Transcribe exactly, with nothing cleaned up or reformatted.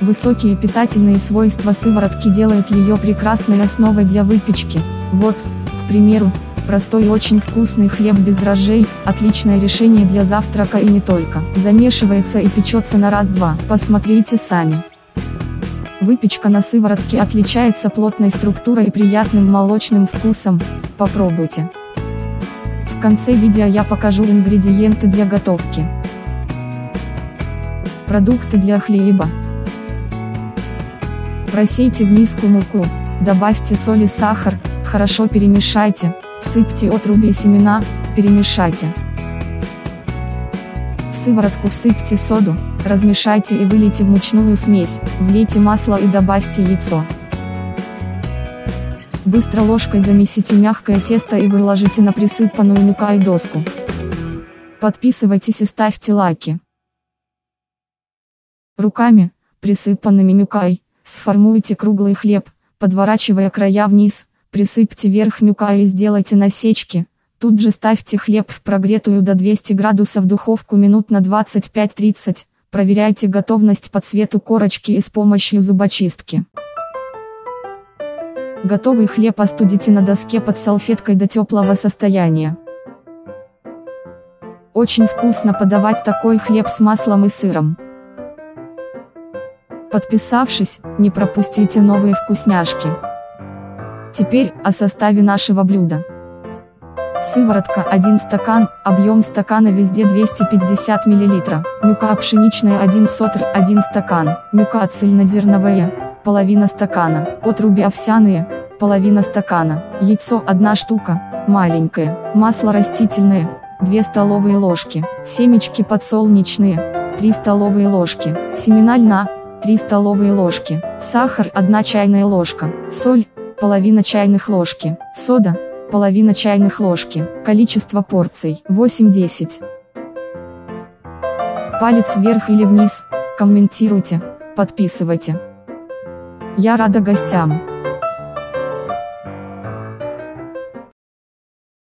Высокие питательные свойства сыворотки делают ее прекрасной основой для выпечки. Вот, к примеру, простой и очень вкусный хлеб без дрожжей – отличное решение для завтрака и не только. Замешивается и печется на раз-два. Посмотрите сами. Выпечка на сыворотке отличается плотной структурой и приятным молочным вкусом. Попробуйте. В конце видео я покажу ингредиенты для готовки. Продукты для хлеба. Просейте в миску муку, добавьте соль и сахар, хорошо перемешайте, всыпьте отруби и семена, перемешайте. В сыворотку всыпьте соду, размешайте и вылейте в мучную смесь, влейте масло и добавьте яйцо. Быстро ложкой замесите мягкое тесто и выложите на присыпанную мукой доску. Подписывайтесь и ставьте лайки. Руками, присыпанными мукой, сформуйте круглый хлеб, подворачивая края вниз, присыпьте верх мукой и сделайте насечки, тут же ставьте хлеб в прогретую до двухсот градусов духовку минут на двадцать пять — тридцать, проверяйте готовность по цвету корочки и с помощью зубочистки. Готовый хлеб остудите на доске под салфеткой до теплого состояния. Очень вкусно подавать такой хлеб с маслом и сыром. Подписавшись, не пропустите новые вкусняшки. Теперь о составе нашего блюда. Сыворотка один стакан, объем стакана везде двести пятьдесят миллилитров, мука пшеничная один сотр один стакан, мука цельнозерновая половина стакана, отруби овсяные половина стакана, яйцо одна штука, маленькое, масло растительное две столовые ложки, семечки подсолнечные три столовые ложки, семена льна три столовые ложки, сахар одна чайная ложка, соль, половина чайных ложки, сода, половина чайных ложки, количество порций восемь — десять. Палец вверх или вниз, комментируйте, подписывайте. Я рада гостям.